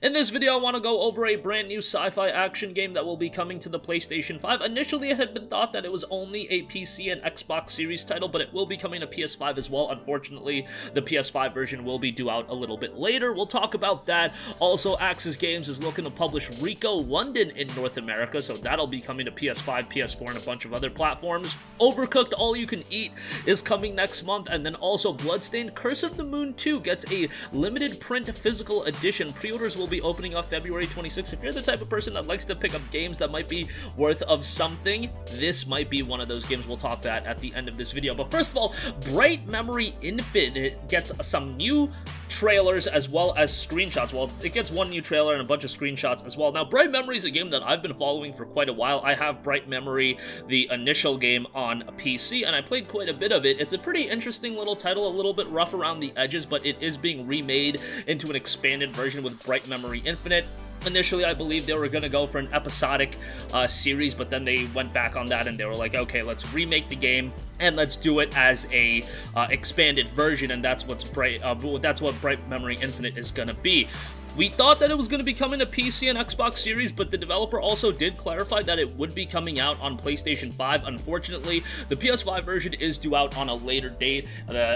In this video, I want to go over a brand new sci-fi action game that will be coming to the PlayStation 5. Initially, it had been thought that it was only a PC and Xbox Series title, but it will be coming to PS5 as well. Unfortunately, the PS5 version will be due out a little bit later. We'll talk about that. Also, Aksys Games is looking to publish Rico London in North America, so that'll be coming to PS5, PS4, and a bunch of other platforms. Overcooked All You Can Eat is coming next month, and then also Bloodstained Curse of the Moon 2 gets a limited print physical edition. Pre-orders will be opening up February 26th. If you're the type of person that likes to pick up games that might be worth of something, this might be one of those games. We'll talk that at the end of this video. But first of all, Bright Memory Infinite gets some new trailers as well as screenshots. Well, it gets one new trailer and a bunch of screenshots as well. Now, Bright Memory is a game that I've been following for quite a while. I have Bright Memory, the initial game, on a PC, and I played quite a bit of it. It's a pretty interesting little title, a little bit rough around the edges, but it is being remade into an expanded version with Bright Memory Infinite. Initially, I believe they were going to go for an episodic series, but then they went back on that and they were like, okay, let's remake the game and let's do it as a expanded version, and that's what Bright Memory Infinite is going to be. We thought that it was going to be coming to PC and Xbox Series, but the developer also did clarify that it would be coming out on PlayStation 5. Unfortunately, the PS5 version is due out on a later date.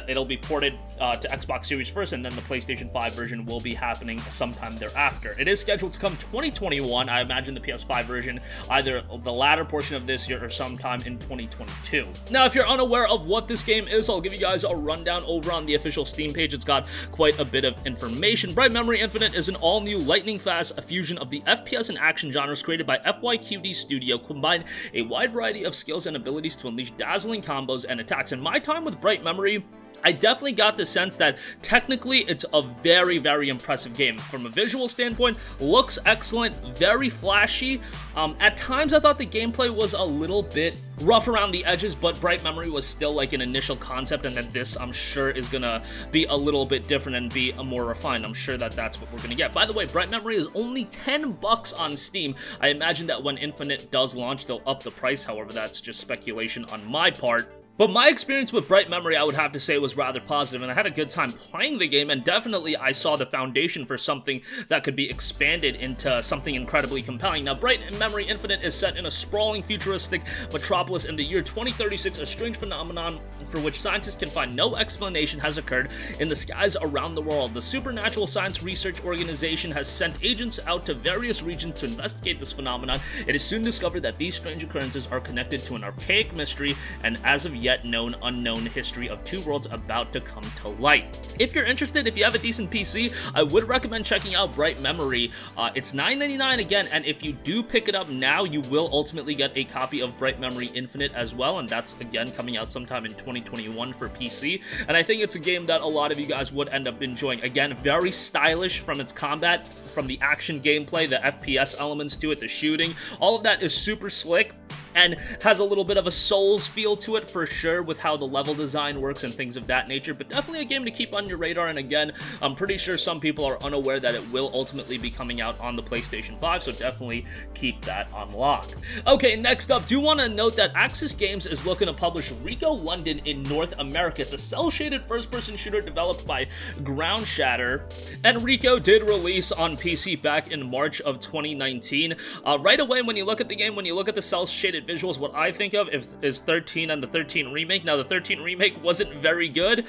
It'll be ported to Xbox Series first, and then the PlayStation 5 version will be happening sometime thereafter. It is scheduled to come 2021. I imagine the PS5 version either the latter portion of this year or sometime in 2022. Now, if you're unaware of what this game is, I'll give you guys a rundown over on the official Steam page. It's got quite a bit of information. Bright Memory Infinite is an all-new lightning-fast fusion of the FPS and action genres created by FYQD Studio, combined a wide variety of skills and abilities to unleash dazzling combos and attacks. In my time with Bright Memory, I definitely got the sense that technically it's a very, very impressive game. From a visual standpoint, looks excellent, very flashy. At times, I thought the gameplay was a little bit rough around the edges, but Bright Memory was still like an initial concept, and then this, I'm sure, is gonna be a little bit different and be more refined. I'm sure that that's what we're gonna get. By the way, Bright Memory is only $10 on Steam. I imagine that when Infinite does launch, they'll up the price. However, that's just speculation on my part. But my experience with Bright Memory, I would have to say, was rather positive, and I had a good time playing the game, and definitely I saw the foundation for something that could be expanded into something incredibly compelling. Now, Bright Memory Infinite is set in a sprawling, futuristic metropolis in the year 2036, a strange phenomenon for which scientists can find no explanation has occurred in the skies around the world. The Supernatural Science Research Organization has sent agents out to various regions to investigate this phenomenon. It is soon discovered that these strange occurrences are connected to an archaic mystery, and as of yet known unknown history of two worlds about to come to light. If you're interested, if you have a decent PC, I would recommend checking out Bright Memory. It's $9.99 again, and if you do pick it up now, you will ultimately get a copy of Bright Memory Infinite as well, and that's again coming out sometime in 2021 for PC. And I think it's a game that a lot of you guys would end up enjoying. Again, very stylish from its combat, from the action gameplay, the FPS elements to it, the shooting, all of that is super slick and has a little bit of a Souls feel to it for sure, with how the level design works and things of that nature. But definitely a game to keep on your radar, and again, I'm pretty sure some people are unaware that it will ultimately be coming out on the PlayStation 5, so definitely keep that on lock. Okay, next up, do want to note that Aksys Games is looking to publish Rico London in North America. It's a cel-shaded first-person shooter developed by Ground Shatter, and Rico did release on PC back in March of 2019. Right away, when you look at the game, when you look at the cel-shaded visuals, what I think of is 13 and the 13 remake. Now, the 13 remake wasn't very good.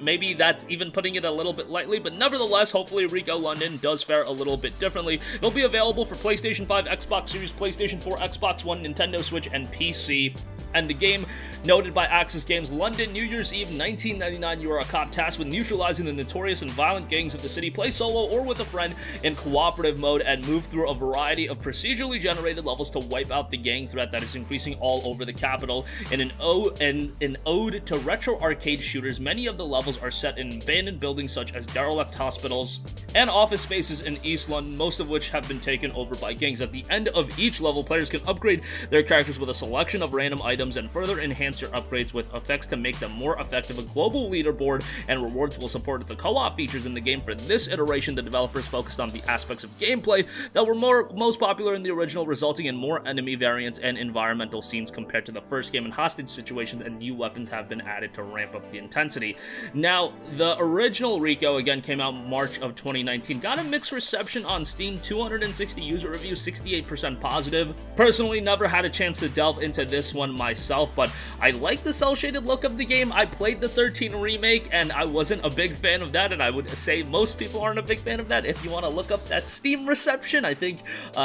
Maybe that's even putting it a little bit lightly, but nevertheless, hopefully Rico London does fare a little bit differently. It'll be available for PlayStation 5, Xbox Series, PlayStation 4, Xbox One, Nintendo Switch, and PC. And the game, noted by Aksys Games, London, New Year's Eve, 1999, you are a cop tasked with neutralizing the notorious and violent gangs of the city. Play solo or with a friend in cooperative mode and move through a variety of procedurally generated levels to wipe out the gang threat that is increasing all over the capital. In an ode to retro arcade shooters, many of the levels are set in abandoned buildings such as derelict hospitals and office spaces in East London, most of which have been taken over by gangs. At the end of each level, players can upgrade their characters with a selection of random items items and further enhance your upgrades with effects to make them more effective. A global leaderboard and rewards will support the co-op features in the game. For this iteration, the developers focused on the aspects of gameplay that were most popular in the original, resulting in more enemy variants and environmental scenes compared to the first game, and hostage situations and new weapons have been added to ramp up the intensity. Now, the original Rico, again, came out March of 2019, got a mixed reception on Steam, 260 user reviews, 68% positive. Personally, never had a chance to delve into this one myself, but I like the cel-shaded look of the game. I played the 13 remake, and I wasn't a big fan of that, and I would say most people aren't a big fan of that. If you want to look up that Steam reception, I think,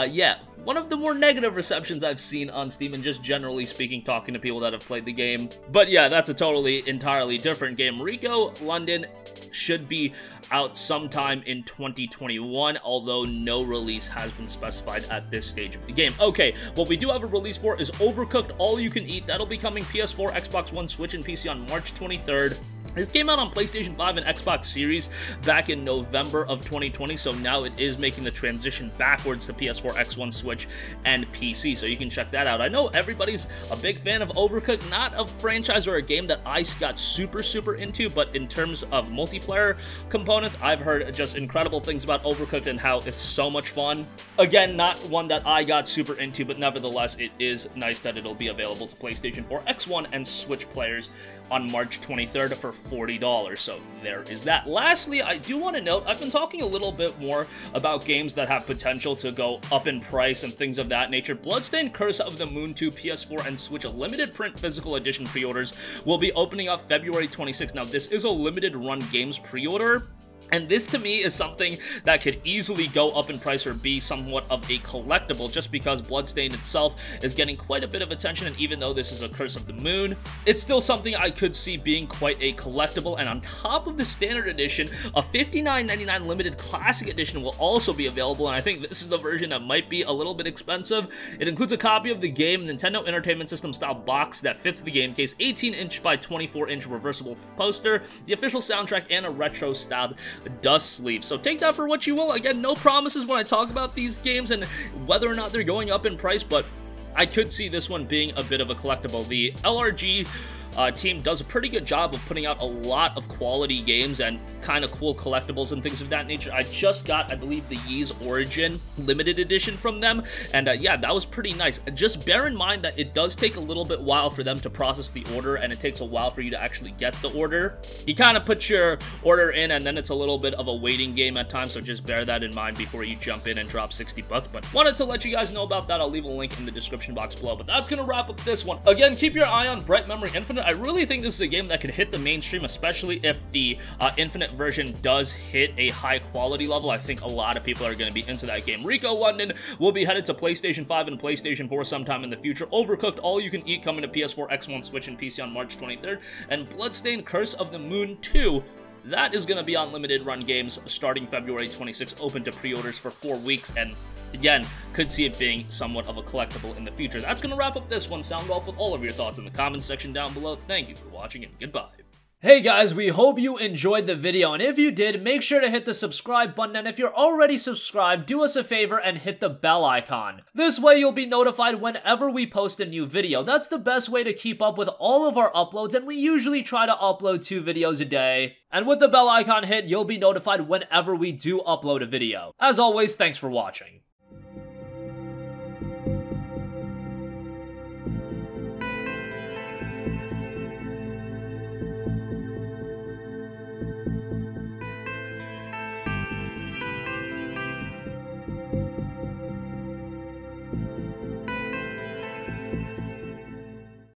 yeah, one of the more negative receptions I've seen on Steam, and just generally speaking, talking to people that have played the game. But yeah, that's a totally, entirely different game. Rico London should be out sometime in 2021, although no release has been specified at this stage of the game. Okay, what we do have a release for is Overcooked All You Can Eat. That'll be coming PS4, Xbox One, Switch, and PC on March 23rd. This came out on PlayStation 5 and Xbox Series back in November of 2020, so now it is making the transition backwards to PS4, X1, Switch, and PC, so you can check that out. I know everybody's a big fan of Overcooked, not a franchise or a game that I got super into, but in terms of multiplayer components, I've heard just incredible things about Overcooked and how it's so much fun. Again, not one that I got super into, but nevertheless, it is nice that it'll be available to PlayStation 4, X1, and Switch players on March 23rd for $40, so there is that. Lastly, I do want to note, I've been talking a little bit more about games that have potential to go up in price and things of that nature. Bloodstained Curse of the Moon 2, PS4 and Switch, a limited print physical edition pre-orders will be opening up February 26th. Now, this is a Limited Run Games pre-order, and this to me is something that could easily go up in price or be somewhat of a collectible, just because Bloodstained itself is getting quite a bit of attention, and even though this is a Curse of the Moon, it's still something I could see being quite a collectible. And on top of the standard edition, a $59.99 limited classic edition will also be available, and I think this is the version that might be a little bit expensive. It includes a copy of the game, Nintendo Entertainment System style box that fits the game case, 18-inch by 24-inch reversible poster, the official soundtrack, and a retro styled dust sleeve. So take that for what you will. Again, no promises when I talk about these games and whether or not they're going up in price, but I could see this one being a bit of a collectible. The LRG team does a pretty good job of putting out a lot of quality games and kind of cool collectibles and things of that nature. I just got, I believe, the Ys Origin limited edition from them, and yeah, that was pretty nice. Just bear in mind that it does take a little bit while for them to process the order, and it takes a while for you to actually get the order. You kind of put your order in, and then it's a little bit of a waiting game at times, so just bear that in mind before you jump in and drop $60. But wanted to let you guys know about that. I'll leave a link in the description box below. But that's gonna wrap up this one. Again, keep your eye on Bright Memory Infinite. I really think this is a game that could hit the mainstream, especially if the Infinite version does hit a high quality level. I think a lot of people are going to be into that game. Rico London will be headed to PlayStation 5 and PlayStation 4 sometime in the future. Overcooked All You Can Eat coming to PS4, X1, Switch, and PC on March 23rd. And Bloodstained Curse of the Moon 2, that is going to be on Limited Run Games starting February 26th, open to pre-orders for 4 weeks, and again, could see it being somewhat of a collectible in the future. That's going to wrap up this one. Sound off with all of your thoughts in the comments section down below. Thank you for watching, and goodbye. Hey guys, we hope you enjoyed the video, and if you did, make sure to hit the subscribe button, and if you're already subscribed, do us a favor and hit the bell icon. This way you'll be notified whenever we post a new video. That's the best way to keep up with all of our uploads, and we usually try to upload 2 videos a day. And with the bell icon hit, you'll be notified whenever we do upload a video. As always, thanks for watching.